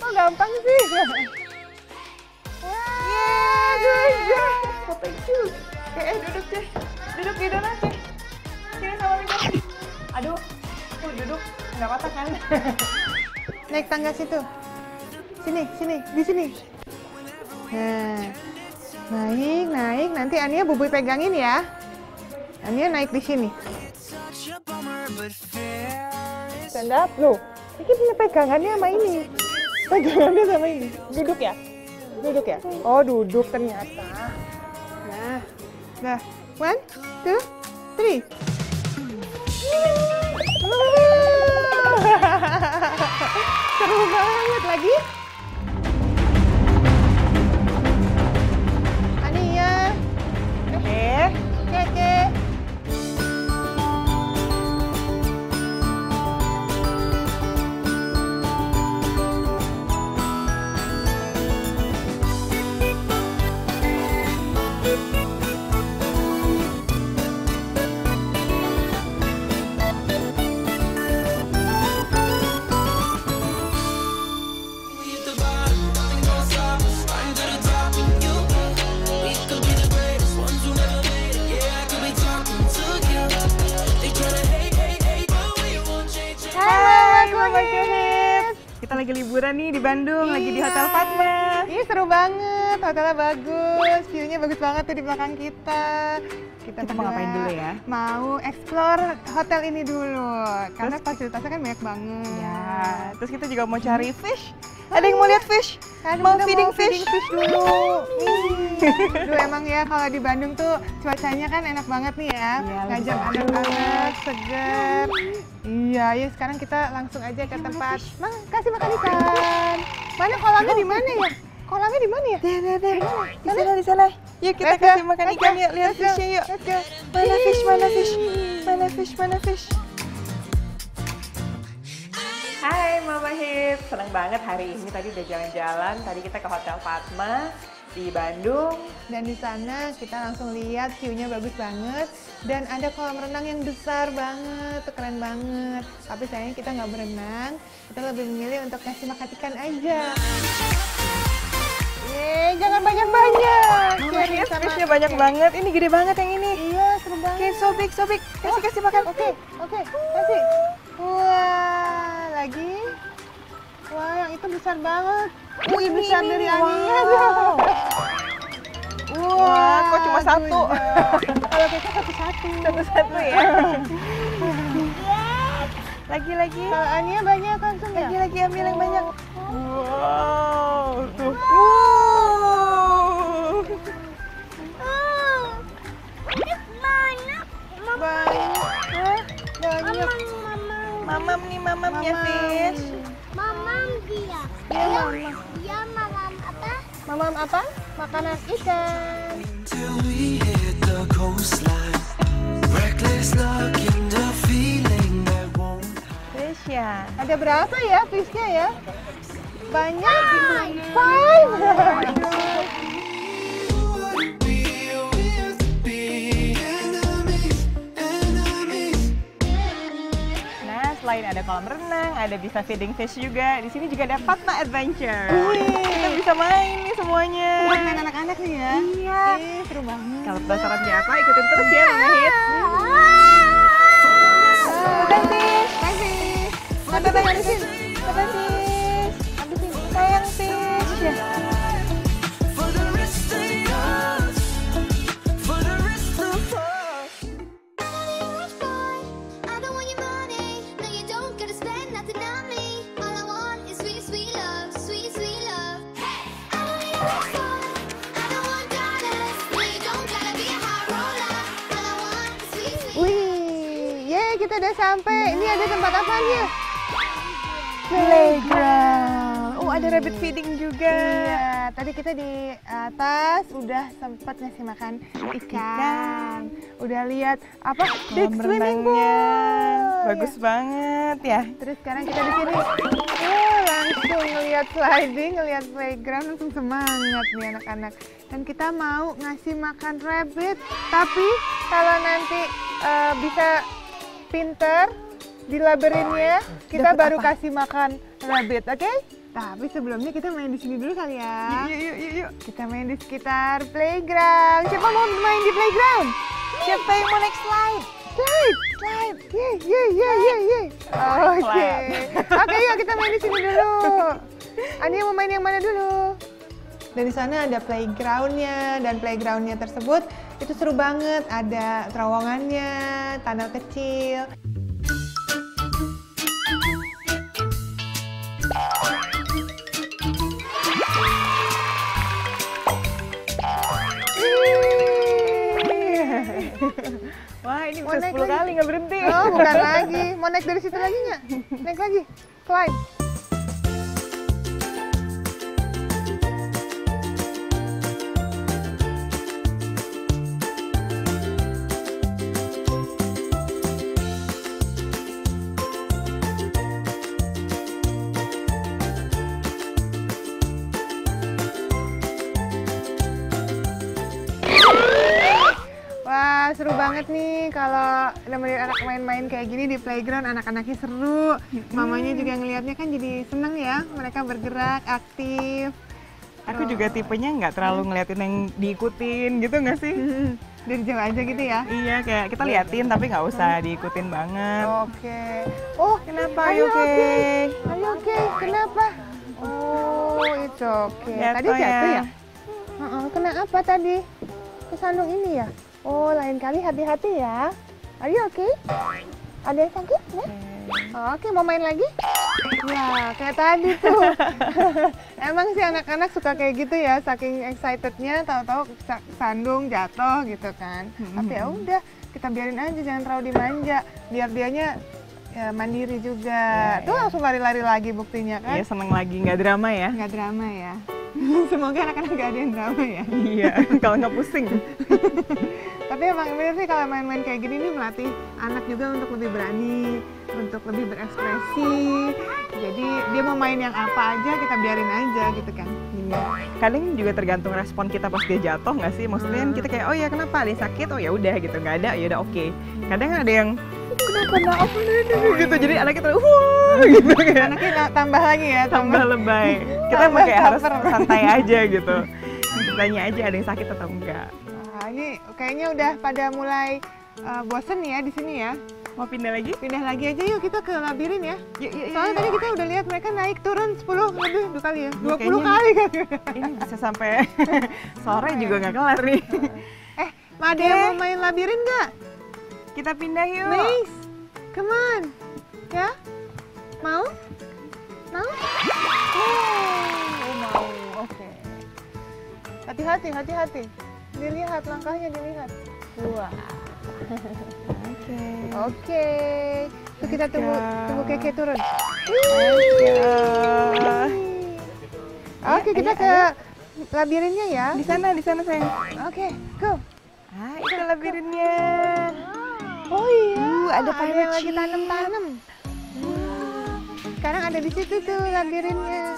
Kok gampang sih? Wah, duduk. Sampai cus. Duduk deh. Duduk di dalam deh. Kira sama meja. Aduh, tuh duduk. Nggak apa-apa kan? Naik tangga situ. Sini, sini, di sini. Nah, naik, naik. Nanti Ania Bubuy pegangin ya. Ania naik di sini. Stand up, loh. Ini punya pegangannya sama ini. Pegangannya sama ini. Duduk ya? Duduk ya? Oh, duduk ternyata. Nah. Nah. 1, 2, 3. Seru banget lagi. Ania. Keke. Liburan nih di Bandung, iya. Lagi di Hotel Fatma. Iya, seru banget, hotelnya bagus, view-nya bagus banget tuh di belakang kita. Kita mau ngapain dulu ya? Mau explore hotel ini dulu, karena fasilitasnya kan banyak banget. Ya, terus kita juga mau cari fish. Ada yang mau lihat fish? Mau feeding fish? Feeding fish dulu. Aduh, emang ya kalau di Bandung tuh cuacanya kan enak banget nih ya. Ngajak anak-anak, seger. Iya, ya sekarang kita langsung aja ke tempat. Mang, kasih makan ikan. Mana kolamnya di mana ya? Kolamnya di mana ya? Di sana, di sana. Yuk kita kasih makan ikan yuk, lihat fishnya yuk. Mana fish, mana fish, mana fish, mana fish. Hai Mama Hip, senang banget hari ini tadi udah jalan-jalan. Tadi kita ke Hotel Fatma di Bandung. Dan di sana kita langsung lihat view-nya bagus banget. Dan ada kolam renang yang besar banget, keren banget. Tapi sayangnya kita nggak berenang, kita lebih memilih untuk kasih makan ikan aja. Yeay, jangan banyak-banyak. Fishnya banyak banget, ini gede banget yang ini. Iya, seru banget. Oke, sobik. Kasih makan. Oke, kasih. Wah. Lagi, wah yang itu besar banget. Wih, besar dari Ania. Wah, kok cuma satu? Kalau kita satu-satu ya. Lagi. Kalau Ania banyak langsung ya. Lagi ambil yang banyak. Wow, tuh. Banyak. Mamam nih, mamamnya fish. Mamam dia. Dia mamam apa? Mamam apa? Makanan ikan. Fish ya. Ada berapa ya fishnya ya? Banyak. 5. Selain ada kolam renang, ada bisa feeding fish juga. Di sini juga ada Fatma Adventure. Kita bisa main nih semuanya. Main anak-anak nih ya. Iya. Seru banget. Kalau penasarannya apa, ikutin terus ya, Mama Hip. Bye fish. Bye fish. Sayang fish. Kita udah sampai. Ini ada tempat apa nih? Playground. Oh, ada rabbit feeding juga. Iya, tadi kita di atas udah sempat ngasih makan ikan. Udah lihat apa? Big swimming pool. Bagus banget ya. Terus sekarang kita di sini. Langsung ngelihat sliding, ngelihat playground, langsung semangat nih anak-anak. Dan kita mau ngasih makan rabbit, tapi kalau nanti bisa pinter di laberinnya, kita baru kasih makan rabbit, oke? Tapi sebelumnya kita main di sini dulu kali ya. Yuk. Kita main di sekitar playground. Siapa mau main di playground? Siapa yang mau naik slide? Slide. Yeah. Oke, yuk kita main di sini dulu. Ania mau main yang mana dulu? Dari sana ada playgroundnya, dan playgroundnya tersebut itu seru banget. Ada terowongannya, tanah kecil. Wah, ini bisa 10 kali nggak berhenti. Oh, bukan lagi. Mau naik dari situ lagi nggak? Naik lagi, climb. Seru banget nih kalau nemenin anak main-main kayak gini di playground. Anak-anaknya seru, mamanya juga ngelihatnya kan jadi seneng ya. Mereka bergerak, aktif. Aku juga tipenya nggak terlalu ngeliatin yang diikutin gitu nggak sih? Dari jauh aja gitu ya? Iya, kayak kita liatin tapi nggak usah diikutin banget. Oke. Oh, kenapa? Oke. Kenapa? Oh, it's okay. Tadi jatuh ya? Kena apa tadi? Kesandung ini ya? Oh, lain kali hati-hati ya. Are you okay? Ada yang sakit? Ya? Oke, mau main lagi? Ya, kayak tadi tuh. Emang sih anak-anak suka kayak gitu ya, saking excitednya, tahu-tahu sandung jatuh gitu kan. Tapi ya udah, kita biarin aja, jangan terlalu dimanja, biar dianya ya, mandiri juga. Tuh langsung lari-lari lagi buktinya kan? Iya, seneng lagi, nggak drama ya? Nggak drama ya. Semoga anak-anak gak ada yang drama ya. Iya, kalau nggak pusing. Tapi emang bener sih kalau main-main kayak gini nih melatih anak juga untuk lebih berani, untuk lebih berekspresi. Jadi dia mau main yang apa aja kita biarin aja gitu kan. Iya. Kadang juga tergantung respon kita pas dia jatuh nggak sih? Maksudnya kita kayak, oh ya kenapa? Dia sakit? Oh ya udah gitu, nggak ada, ya udah oke. Kadang ada yang kenapa maaf gitu, jadi anaknya terus gitu kan. Anaknya tambah lagi ya, tambah lebay. Kita emang kayak harus santai aja gitu. Tanya aja ada yang sakit atau enggak. Nah, ini kayaknya udah pada mulai bosen ya di sini ya. Mau pindah lagi? Pindah lagi aja yuk, kita ke labirin ya. Soalnya tadi kita udah lihat mereka naik turun 10 lebih 2 kali ya. 20 kali kan. Ini bisa sampai sore juga nggak kelar nih. Made mau main labirin nggak? Kita pindah yuk. Nice. Come on. Ya? Mau? Mau? Oh, mau. Oke. Hati-hati. Dilihat langkahnya, dilihat. Wah. Oke. Tuh kita tunggu Keke turun. Oke, kita ke labirinnya ya. Di sana sayang. Oke, go. Ah, itu labirinnya. Oh iya, ada yang lagi tanam-tanam. Sekarang ada di situ tuh labirinnya.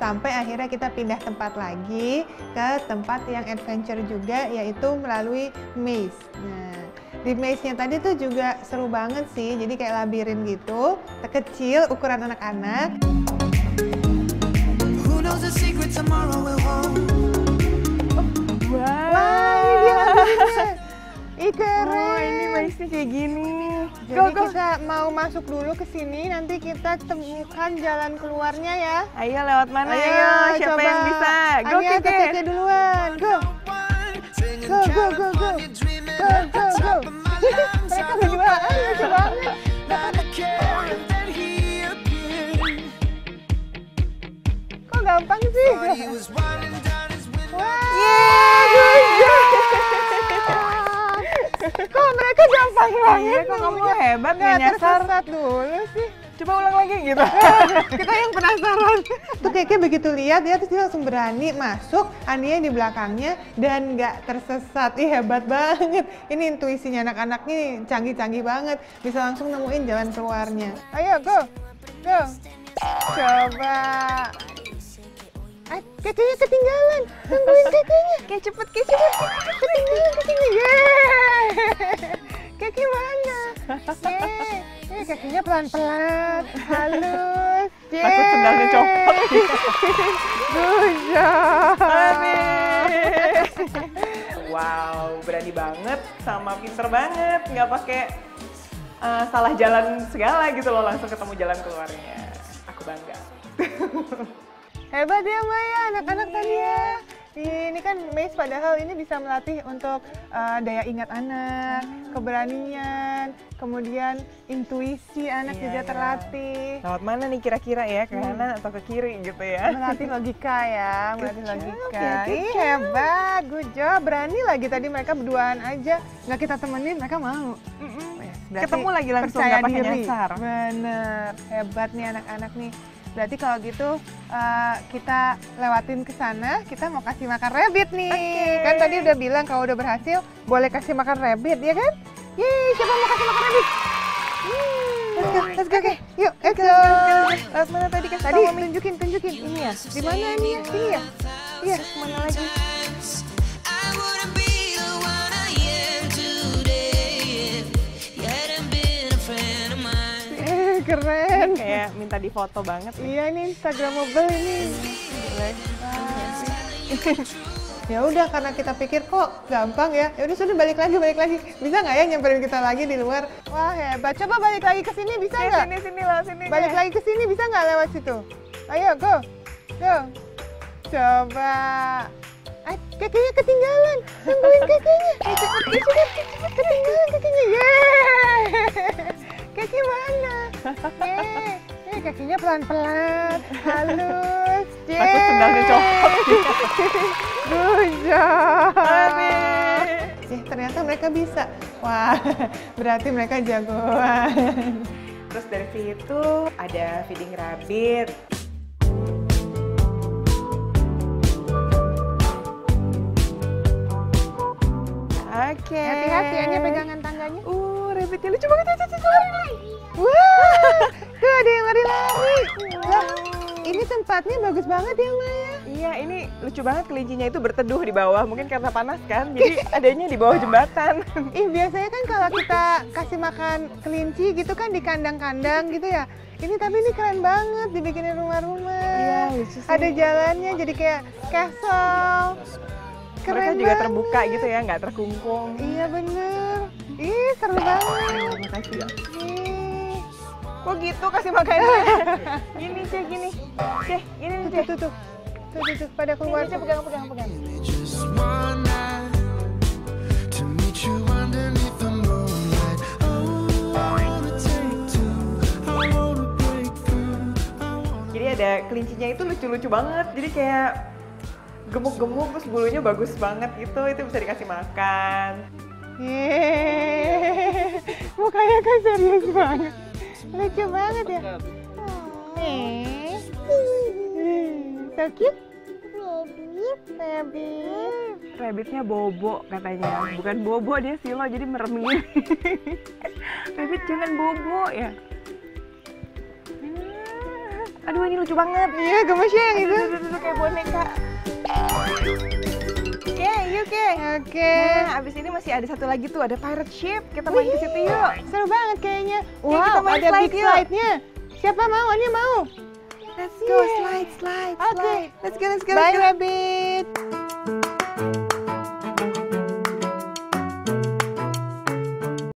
Sampai akhirnya kita pindah tempat lagi ke tempat yang adventure juga, yaitu melalui maze. Nah, di maze-nya tadi tuh juga seru banget sih. Jadi kayak labirin gitu, terkecil ukuran anak-anak. Wow, ini labirinnya. Ih, keren. Oh, ini maze-nya kayak gini. Jadi kita mau masuk dulu ke sini, nanti kita temukan jalan keluarnya ya. Ayo lewat mana? Ayo, siapa coba yang bisa? Go Keke duluan. Go. Mereka berduaan, lucu banget. Kok gampang sih? Wow. Kok mereka gampang banget? Iya, kok kamunya hebat, nggak tersesat dulu sih. Coba ulang lagi gitu. Kita yang penasaran. Tuh Keke begitu lihat dia, terus dia langsung berani masuk. Ania di belakangnya dan nggak tersesat. Ih, hebat banget. Ini intuisinya anak-anak nih canggih-canggih banget. Bisa langsung nemuin jalan keluarnya. Ayo, go. Coba. Kakeknya ketinggalan, tungguin kakeknya. Kek cepet. Ketinggalan. Keke mana? Kakeknya pelan-pelan, halus. Takut sendalnya copot. Wow, berani banget sama pinter banget, nggak pakai salah jalan segala gitu loh, langsung ketemu jalan keluarnya. Aku bangga. Hebat ya Maya, anak-anak tadi ya. Ini kan MAYS padahal ini bisa melatih untuk daya ingat anak, keberanian, kemudian intuisi anak juga terlatih. Lewat mana nih kira-kira ya, ke kanan atau ke kiri gitu ya? Melatih logika ya, melatih logika. Ih, hebat, good job, berani lagi tadi mereka berduaan aja, nggak kita temenin mereka mau. Berarti ketemu lagi langsung, nggak pakai nyasar. Bener, hebat nih anak-anak nih. Berarti kalau gitu kita lewatin ke sana, kita mau kasih makan rabbit nih. Kan tadi udah bilang kalau udah berhasil boleh kasih makan rabbit, ya kan? Yeay, siapa mau kasih makan rabbit? Let's go, okay. Yuk, let's go. Lewat mana tadi? Tadi tunjukin. Ini ya? Di mana ini ya? Sini ya? Iya, kemana lagi? Keren. Ini kayak minta difoto banget. Iya, ini Instagramable ini. Ya udah, karena kita pikir kok gampang ya. Ya udah sudah, balik lagi. Bisa nggak ya nyamperin kita lagi di luar? Wah hebat. Coba balik lagi ke sini, bisa nggak? Sini lah, sini. Balik lagi ke sini, bisa nggak lewat situ? Ayo, go. Coba. Kakinya ketinggalan. Tungguin kakinya. Cepet, ketinggalan kakinya. Kaki mana? Kakinya pelan-pelan, halus. Takut sendalnya copot. Ternyata mereka bisa. Wah, berarti mereka jagoan. Terus dari situ ada feeding rabbit. Oke. Hati-hati, ini pegangan tangganya. Rabbitnya lucu banget. Wah, tuh ada yang lari-lari. Ini tempatnya bagus banget ya Maya. Iya, ini lucu banget, kelincinya itu berteduh di bawah. Mungkin karena panas kan, jadi adanya di bawah jembatan. Biasanya kan kalau kita kasih makan kelinci gitu kan di kandang-kandang gitu ya. Ini tapi ini keren banget, dibikinin rumah-rumah. Iya, lucu sih. Ada jalannya, jadi kayak castle. Keren banget. Mereka juga terbuka gitu ya, nggak terkungkung. Iya bener. Ih, seru banget. Makasih ya. Kok gitu kasih makannya? Gini. Ceh, ini nih Ceh. Tuh, pada keluar. Ceh, pegang. Jadi ada kelincinya itu lucu-lucu banget. Jadi kayak gemuk-gemuk, terus bulunya bagus banget gitu. Itu bisa dikasih makan. Mukanya kan serius banget. Lucu banget ya. So cute. Rabbit. Rabbitnya Bobo katanya. Bukan Bobo, dia Silo, jadi merem gini. Rabbit jangan Bobo ya. Aduh, ini lucu banget. Iya, gemesnya yang itu. Kayak boneka. Oke. Nah, abis ini masih ada satu lagi tuh, ada pirate ship. Kita main ke situ yuk. Seru banget kayaknya. Wow, ada big slide-nya. Siapa mau? Ini mau. Let's go, slide. Oke, let's go. Bye, rabbit.